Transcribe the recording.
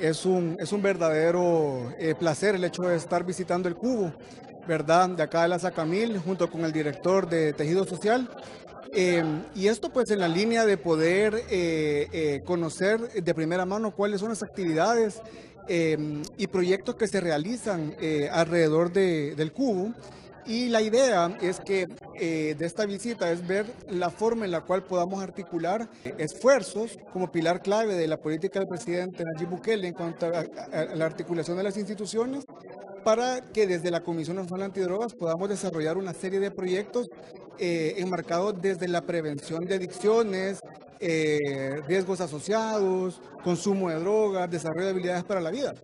Es un verdadero placer el hecho de estar visitando el cubo, ¿verdad?, de acá de la Zacamil, junto con el director de Tejido Social. Y esto pues en la línea de poder conocer de primera mano cuáles son las actividades y proyectos que se realizan alrededor del cubo. Y la idea es que de esta visita es ver la forma en la cual podamos articular esfuerzos como pilar clave de la política del presidente Nayib Bukele en cuanto a la articulación de las instituciones, para que desde la Comisión Nacional Antidrogas podamos desarrollar una serie de proyectos enmarcados desde la prevención de adicciones, riesgos asociados, consumo de drogas, desarrollo de habilidades para la vida.